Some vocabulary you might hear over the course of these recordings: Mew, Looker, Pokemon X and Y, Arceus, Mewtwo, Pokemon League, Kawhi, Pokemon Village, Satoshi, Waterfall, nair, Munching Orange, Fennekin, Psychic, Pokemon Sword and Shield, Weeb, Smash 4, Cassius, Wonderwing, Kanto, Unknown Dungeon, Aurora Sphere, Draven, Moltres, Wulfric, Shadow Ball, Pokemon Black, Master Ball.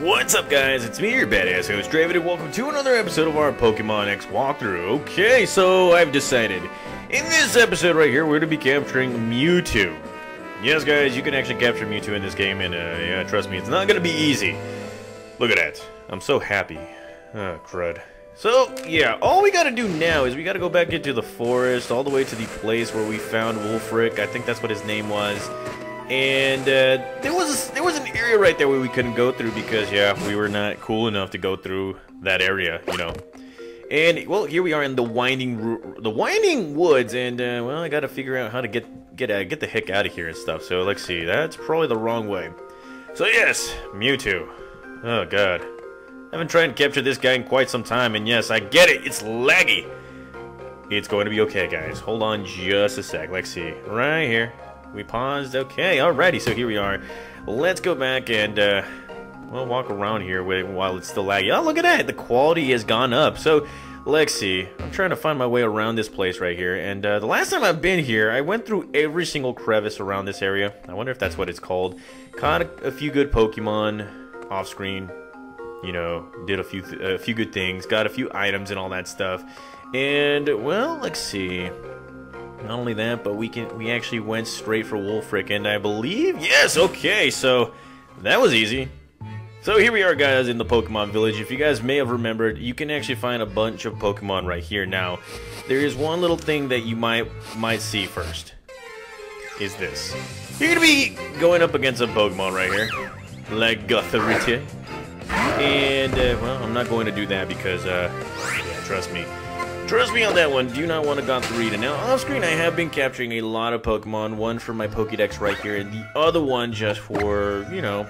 What's up, guys? It's me, your badass host, Draven, and welcome to another episode of our Pokemon X walkthrough. Okay, so I've decided, in this episode right here, we're going to be capturing Mewtwo. Yes, guys, you can actually capture Mewtwo in this game, and yeah, trust me, it's not going to be easy. Look at that. I'm so happy. Oh, crud. So, yeah, all we got to do now is we got to go back into the forest, all the way to the place where we found Wulfric. I think that's what his name was. And there was an area right there where we couldn't go through because, yeah, we were not cool enough to go through that area, you know. And, well, here we are in the winding woods, and, well, I gotta figure out how to get the heck out of here and stuff. So, let's see, that's probably the wrong way. So, yes, Mewtwo. Oh, God. I've been trying to capture this guy in quite some time, and yes, I get it, it's laggy. It's going to be okay, guys. Hold on just a sec. Let's see, right here. We paused. Okay, alrighty, so here we are. Let's go back and, we'll walk around here while it's still laggy. Oh, look at that! The quality has gone up. So, let's see. I'm trying to find my way around this place right here. And, the last time I've been here, I went through every single crevice around this area. I wonder if that's what it's called. Caught a few good Pokemon off-screen. You know, did a few good things. Got a few items and all that stuff. And, well, let's see. Not only that, but we actually went straight for Wulfric, and I believe, yes, okay, so that was easy. So here we are, guys, in the Pokemon Village. If you guys may have remembered, you can actually find a bunch of Pokemon right here. Now, there is one little thing that you might see first. Is this. You're going to be going up against a Pokemon right here. Legothrite. And, well, I'm not going to do that because, yeah, trust me. Trust me on that one, do not want to go through it. Now, off screen, I have been capturing a lot of Pokemon. One for my Pokedex right here, and the other one just for, you know,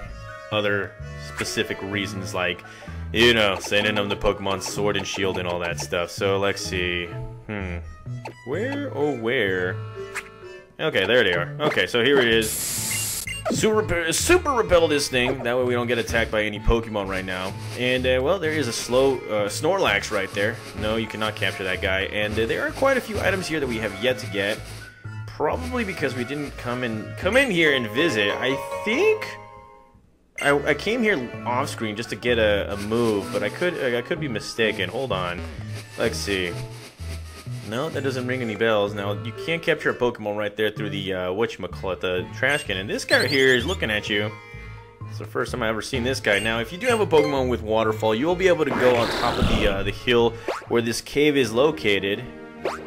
other specific reasons, like, you know, sending them the Pokemon Sword and Shield and all that stuff. So, let's see. Where, oh, where? Okay, there they are. Okay, so here it is. Super repel this thing. That way we don't get attacked by any Pokemon right now. And, well, there is a slow Snorlax right there. No, you cannot capture that guy. And there are quite a few items here that we have yet to get. Probably because we didn't come in here and visit. I think I came here off screen just to get a move, but I could be mistaken. Hold on. Let's see. No, that doesn't ring any bells. Now, you can't capture a Pokemon right there through the, whatchamacallit, the trash can. And this guy here is looking at you. It's the first time I've ever seen this guy. Now, if you do have a Pokemon with Waterfall, you'll be able to go on top of the hill where this cave is located.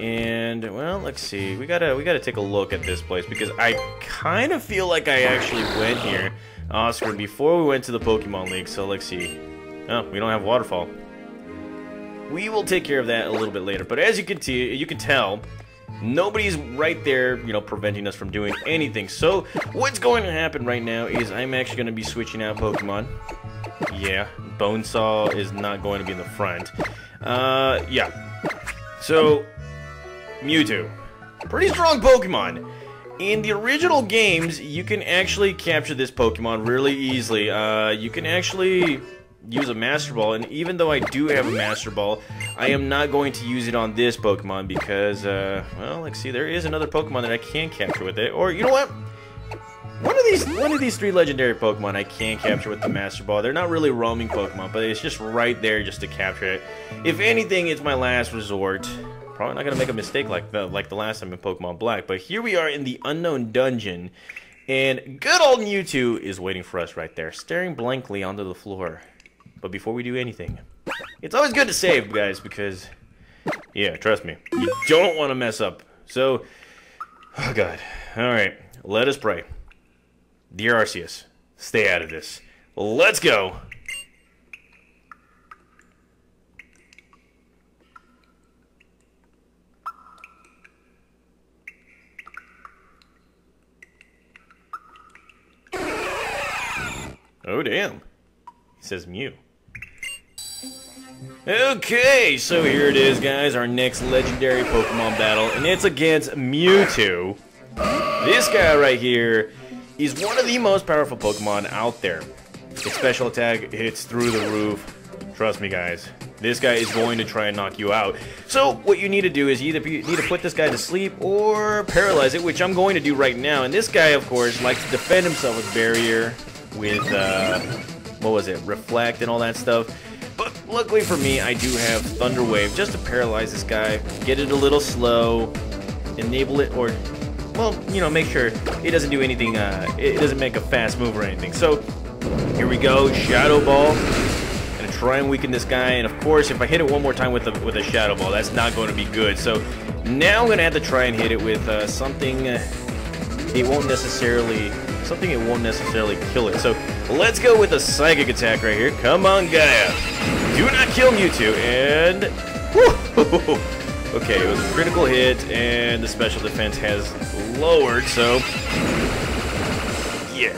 And, well, let's see. We gotta take a look at this place because I kind of feel like I actually went here, Oscar, before we went to the Pokemon League. So, let's see. Oh, we don't have Waterfall. We will take care of that a little bit later, but as you can tell, nobody's right there, you know, preventing us from doing anything. So, what's going to happen right now is I'm actually going to be switching out Pokemon. Yeah, Bonesaw is not going to be in the front. Yeah. So, Mewtwo. Pretty strong Pokemon. In the original games, you can actually capture this Pokemon really easily. You can actually use a Master Ball, and even though I do have a Master Ball, I am not going to use it on this Pokemon because, well, let's see, there is another Pokemon that I can capture with it, or, you know what? One of these three legendary Pokemon I can capture with the Master Ball. They're not really roaming Pokemon, but it's just right there just to capture it. If anything, it's my last resort. Probably not gonna make a mistake like the last time in Pokemon Black, but here we are in the Unknown Dungeon, and good old Mewtwo is waiting for us right there, staring blankly onto the floor. But before we do anything, it's always good to save, guys, because, yeah, trust me, you don't want to mess up. So, oh, God. All right, let us pray. Dear Arceus, stay out of this. Let's go. Oh, damn. He says Mew. Okay, so here it is, guys, our next legendary Pokemon battle, and it's against Mewtwo. This guy right here is one of the most powerful Pokemon out there. His special attack hits through the roof. Trust me, guys, this guy is going to try and knock you out. So what you need to do is either you need to put this guy to sleep or paralyze it, which I'm going to do right now. And this guy, of course, likes to defend himself with barrier, with what was it, Reflect and all that stuff. But luckily for me, I do have Thunder Wave just to paralyze this guy, get it a little slow, enable it, or, well, you know, make sure it doesn't do anything, it doesn't make a fast move or anything. So here we go, Shadow Ball. Gonna try and weaken this guy, and of course, if I hit it one more time with a Shadow Ball, that's not going to be good. So now I'm gonna have to try and hit it with something it won't necessarily, kill it. So let's go with a Psychic attack right here. Come on, Gaia. Do not kill Mewtwo, and woo! Okay, it was a critical hit, and the special defense has lowered, so yeah.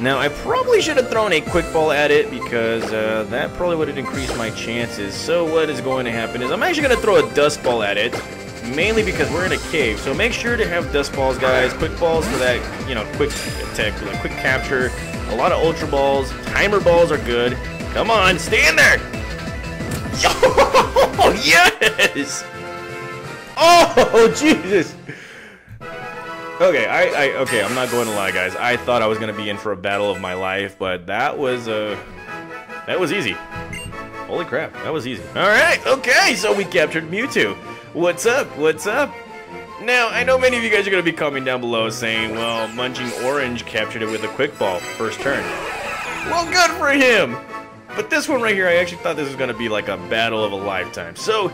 Now, I probably should have thrown a Quick Ball at it, because that probably would have increased my chances. So what is going to happen is I'm actually going to throw a Dust Ball at it, mainly because we're in a cave. So make sure to have Dust Balls, guys. Quick Balls for that, you know, quick attack, quick capture. A lot of Ultra Balls. Timer Balls are good. Come on, stand there! Oh, yes! Oh, Jesus! Okay, okay, I'm not going to lie, guys. I thought I was going to be in for a battle of my life, but that was easy. Holy crap, that was easy. Alright, okay, so we captured Mewtwo. What's up? What's up? Now, I know many of you guys are going to be commenting down below saying, well, Munching Orange captured it with a Quick Ball, first turn. Well, good for him! But this one right here, I actually thought this was going to be like a battle of a lifetime. So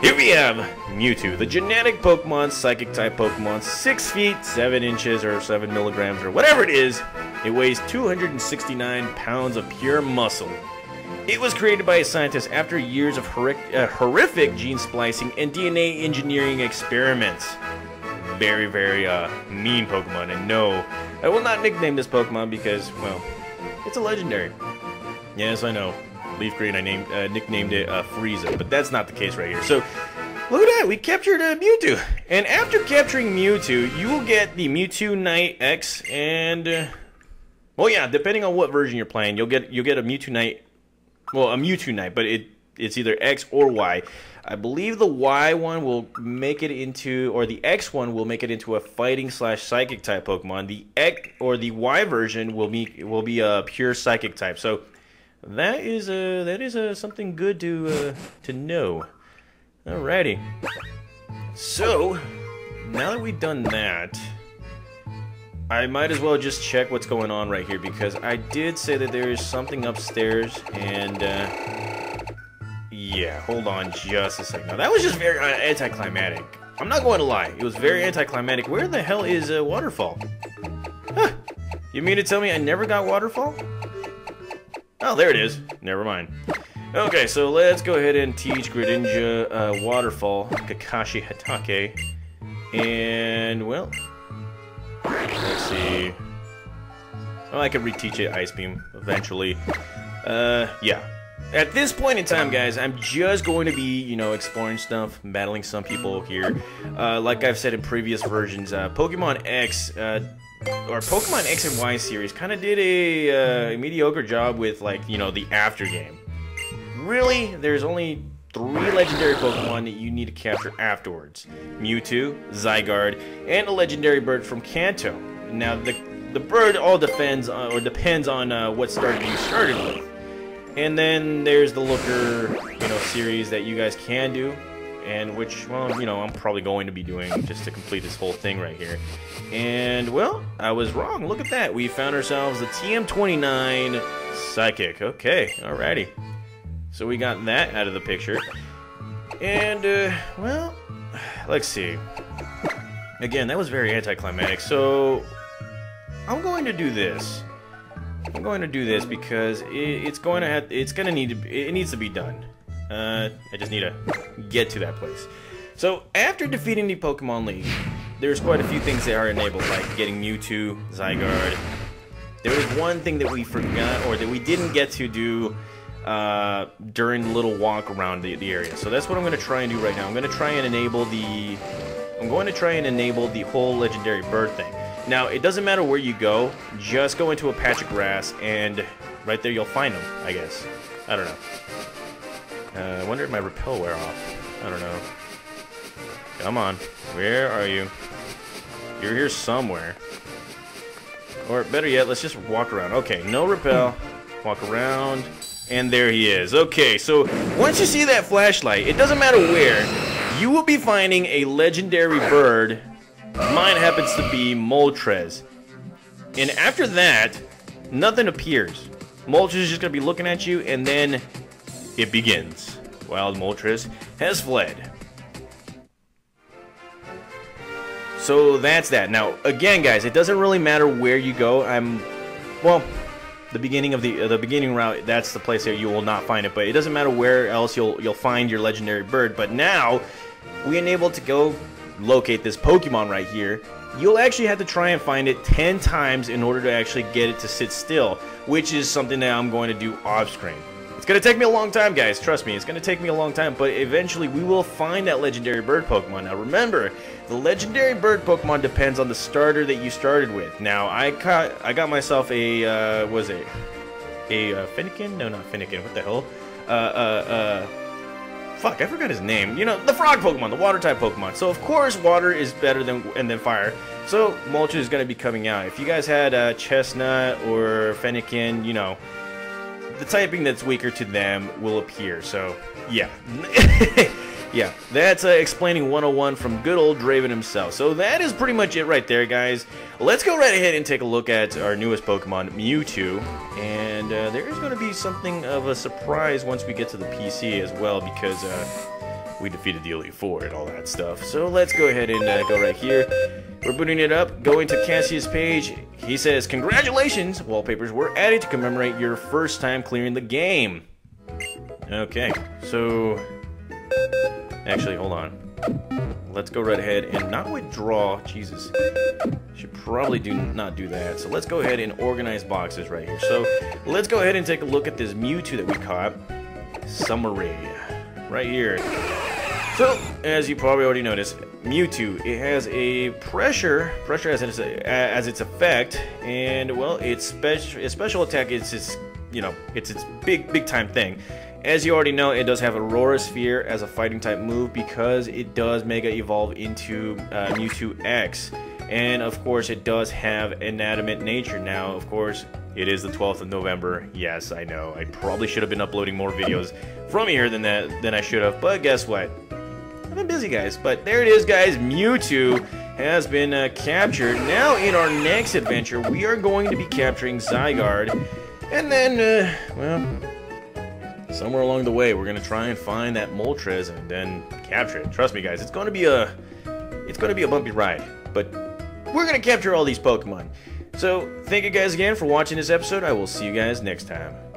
here we have Mewtwo, the genetic Pokemon, Psychic-type Pokemon, 6 feet, 7 inches, or 7 milligrams, or whatever it is. It weighs 269 pounds of pure muscle. It was created by a scientist after years of horrific gene splicing and DNA engineering experiments. Very, very mean Pokemon, and no, I will not nickname this Pokemon because, well, it's a legendary. Yes, I know. Leaf Green, I named, nicknamed it Frieza, but that's not the case right here. So, look at that, we captured Mewtwo. And after capturing Mewtwo, you will get the Mewtwo Night X, and, well, yeah, depending on what version you're playing, you'll get a Mewtwo Night, well, a Mewtwo Night, but it's either X or Y. I believe the Y one will make it into, or the X one will make it into a fighting / psychic type Pokemon. The X or the Y version will be a pure psychic type. So that is something good to know. Alrighty. So now that we've done that, I might as well just check what's going on right here, because I did say that there is something upstairs, and yeah, hold on just a second. Now, that was just very anticlimactic. I'm not going to lie, it was very anticlimactic. Where the hell is Waterfall? Huh. You mean to tell me I never got Waterfall? Oh, there it is. Never mind. Okay, so let's go ahead and teach Greninja Waterfall, Kakashi Hatake, and, well, let's see. Oh, I could reteach it Ice Beam eventually. Yeah. At this point in time, guys, I'm just going to be, you know, exploring stuff, battling some people here. Like I've said in previous versions, Pokemon X, or Pokemon X and Y series kind of did a mediocre job with, like, you know, the after game. Really, there's only 3 legendary Pokemon that you need to capture afterwards. Mewtwo, Zygarde, and a legendary bird from Kanto. Now, the bird all depends on what starter you started with. And then there's the Looker, you know, series that you guys can do, and which, well, you know, I'm probably going to be doing just to complete this whole thing right here. And, well, I was wrong. Look at that. We found ourselves the TM-29 Psychic. Okay, alrighty. So we got that out of the picture. And, well, let's see. Again, that was very anticlimactic, so I'm going to do this. I'm going to do this because it needs to be done. I just need to get to that place. So after defeating the Pokemon League, there's quite a few things that are enabled, like getting Mewtwo, Zygarde. There was one thing that we forgot, or that we didn't get to do during the little walk around the area. So that's what I'm going to try and do right now. I'm going to try and enable the whole legendary bird thing. Now, it doesn't matter where you go, just go into a patch of grass, and right there you'll find them, I guess. I don't know. I wonder if my repel wear off. I don't know. Come on. Where are you? You're here somewhere. Or better yet, let's just walk around. Okay, no repel. Walk around. And there he is. Okay, so once you see that flashlight, it doesn't matter where, you will be finding a legendary bird. Mine happens to be Moltres. And after that, nothing appears. Moltres is just going to be looking at you, and then it begins. Wild Moltres has fled. So that's that. Now, again, guys, it doesn't really matter where you go. Well, the beginning of the beginning route, that's the place that you will not find it, but it doesn't matter where else you'll find your legendary bird. But now we enable to go locate this Pokemon right here. You'll actually have to try and find it 10 times in order to actually get it to sit still, which is something that I'm going to do off screen. It's gonna take me a long time, guys, trust me, it's gonna take me a long time, but eventually we will find that legendary bird Pokemon. Now remember, the legendary bird Pokemon depends on the starter that you started with. Now I got myself a Fennekin? No, not Fennekin, what the hell? Fuck, I forgot his name. You know, the frog Pokemon, the water type Pokemon. So of course water is better than fire. So Moltres is gonna be coming out. If you guys had Chestnut or Fennekin, you know, the typing that's weaker to them will appear, so yeah. Yeah, that's explaining 101 from good old Draven himself. So that is pretty much it right there, guys. Let's go right ahead and take a look at our newest Pokemon, Mewtwo. And there is going to be something of a surprise once we get to the PC as well, because we defeated the Elite Four and all that stuff. So let's go ahead and go right here. We're booting it up, going to Cassius' page. He says, congratulations, wallpapers were added to commemorate your first time clearing the game. Okay, so actually, hold on. Let's go right ahead and not withdraw. Jesus, should probably not do that. So let's go ahead and organize boxes right here. So let's go ahead and take a look at this Mewtwo that we caught. Summary, right here. So, as you probably already noticed, Mewtwo, it has a pressure as its effect, and well, its special attack is its big time thing. As you already know, it does have Aurora Sphere as a fighting type move because it does Mega Evolve into Mewtwo X, and of course, it does have inanimate nature. Now, of course, it is the 12th of November. Yes, I know. I probably should have been uploading more videos from here than I should have, but guess what? I've been busy, guys, but there it is, guys. Mewtwo has been captured. Now, in our next adventure, we are going to be capturing Zygarde, and then, well, somewhere along the way, we're gonna try and find that Moltres and then capture it. Trust me, guys, it's gonna be a bumpy ride, but we're gonna capture all these Pokemon. So, thank you guys again for watching this episode. I will see you guys next time.